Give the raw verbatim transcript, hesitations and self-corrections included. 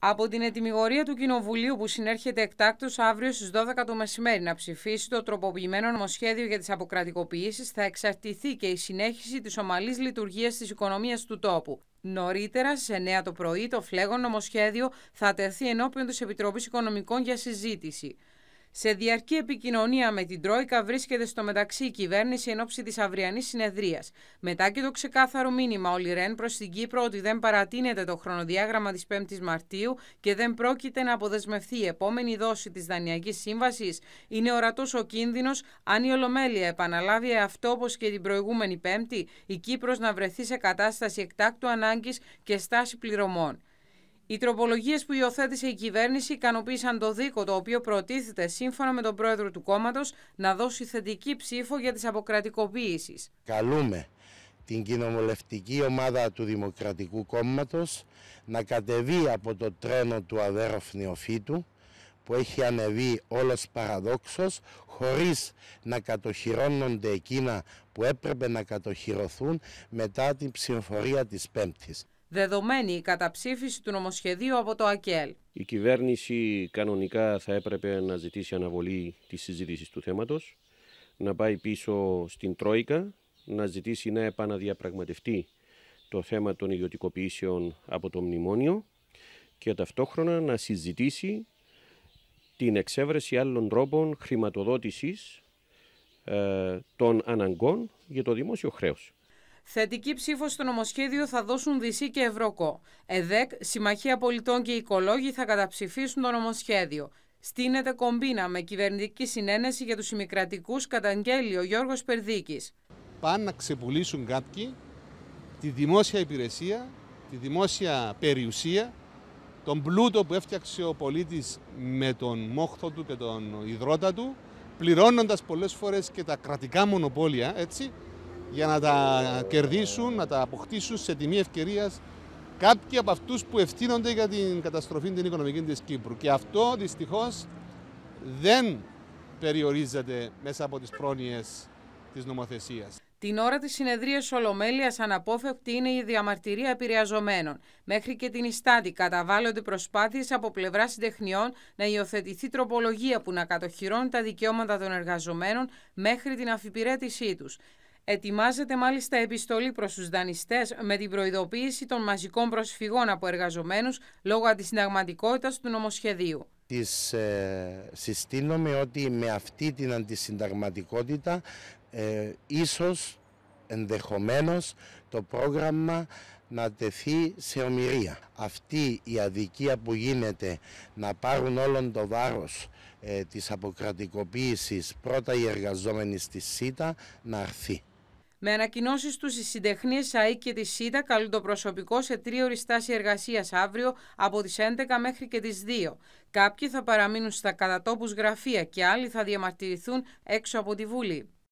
Από την ετυμηγορία του Κοινοβουλίου που συνέρχεται εκτάκτως αύριο στις δώδεκα το μεσημέρι να ψηφίσει το τροποποιημένο νομοσχέδιο για τις αποκρατικοποιήσεις θα εξαρτηθεί και η συνέχιση της ομαλής λειτουργίας της οικονομίας του τόπου. Νωρίτερα στις εννέα το πρωί το φλέγον νομοσχέδιο θα τεθεί ενώπιον της Επιτροπής Οικονομικών για συζήτηση. Σε διαρκή επικοινωνία με την Τρόικα βρίσκεται στο μεταξύ η κυβέρνηση εν ώψη της αυριανής συνεδρίας. Μετά και το ξεκάθαρο μήνυμα ο Λιρέν προς την Κύπρο ότι δεν παρατείνεται το χρονοδιάγραμμα της πέμπτης Μαρτίου και δεν πρόκειται να αποδεσμευθεί η επόμενη δόση της Δανειακής Σύμβασης, είναι ορατός ο κίνδυνος αν η Ολομέλεια επαναλάβει αυτό όπως και την προηγούμενη Πέμπτη, η Κύπρος να βρεθεί σε κατάσταση εκτάκτου ανάγκης και στάση πληρωμών. Οι τροπολογίες που υιοθέτησε η κυβέρνηση ικανοποίησαν το δίκο, το οποίο προτίθεται σύμφωνα με τον πρόεδρο του κόμματος να δώσει θετική ψήφο για τις αποκρατικοποιήσεις. Καλούμε την κοινοβουλευτική ομάδα του Δημοκρατικού Κόμματος να κατεβεί από το τρένο του αδέρφνιοφύτου που έχει ανεβεί όλος παραδόξως, χωρίς να κατοχυρώνονται εκείνα που έπρεπε να κατοχυρωθούν μετά την ψηφοφορία της Πέμπτης. Δεδομένη η καταψήφιση του νομοσχεδίου από το ΑΚΕΛ. Η κυβέρνηση κανονικά θα έπρεπε να ζητήσει αναβολή της συζήτησης του θέματος, να πάει πίσω στην Τρόικα, να ζητήσει να επαναδιαπραγματευτεί το θέμα των ιδιωτικοποιήσεων από το Μνημόνιο και ταυτόχρονα να συζητήσει την εξέβρεση άλλων τρόπων χρηματοδότησης ε, των αναγκών για το δημόσιο χρέος. Θετική ψήφο στο νομοσχέδιο θα δώσουν Δησί και Ευρωκό. ΕΔΕΚ, Συμμαχία Πολιτών και Οικολόγοι θα καταψηφίσουν το νομοσχέδιο. Στείνεται κομπίνα με κυβερνητική συνένεση για τους ημικρατικούς, καταγγέλει ο Γιώργος Περδίκης. Πάνε να ξεπουλήσουν κάποιοι τη δημόσια υπηρεσία, τη δημόσια περιουσία, τον πλούτο που έφτιαξε ο πολίτης με τον μόχθο του και τον ιδρώτα του, πληρώνοντας πολλές φορές και τα κρατικά μονοπόλια, έτσι, για να τα κερδίσουν, να τα αποκτήσουν σε τιμή ευκαιρίας κάποιοι από αυτούς που ευθύνονται για την καταστροφή την οικονομική της Κύπρου. Και αυτό δυστυχώς δεν περιορίζεται μέσα από τις πρόνοιες της νομοθεσίας. Την ώρα της συνεδρίας Ολομέλειας αναπόφευκτη είναι η διαμαρτυρία επηρεαζομένων. Μέχρι και την Ιστάτη καταβάλλονται προσπάθειες από πλευρά συντεχνιών να υιοθετηθεί τροπολογία που να κατοχυρώνει τα δικαιώματα των εργαζομένων μέχρι την αφυπηρέτησή τους. Ετοιμάζεται μάλιστα επιστολή προς τους δανειστές με την προειδοποίηση των μαζικών προσφυγών από εργαζομένους λόγω αντισυνταγματικότητας του νομοσχεδίου. Τις ε, συστήνομαι ότι με αυτή την αντισυνταγματικότητα ε, ίσως ενδεχομένως το πρόγραμμα να τεθεί σε ομοιρία. Αυτή η αδικία που γίνεται να πάρουν όλον το βάρος ε, της αποκρατικοποίησης πρώτα οι εργαζόμενοι στη ΣΥΤΑ να αρθεί. Με ανακοινώσεις τους, οι συντεχνίες ΣΑΗ και τη ΣΥΤΑ καλούν το προσωπικό σε τρίωρη στάση εργασίας αύριο από τις έντεκα μέχρι και τις δύο. Κάποιοι θα παραμείνουν στα κατατόπους γραφεία και άλλοι θα διαμαρτυρηθούν έξω από τη Βουλή.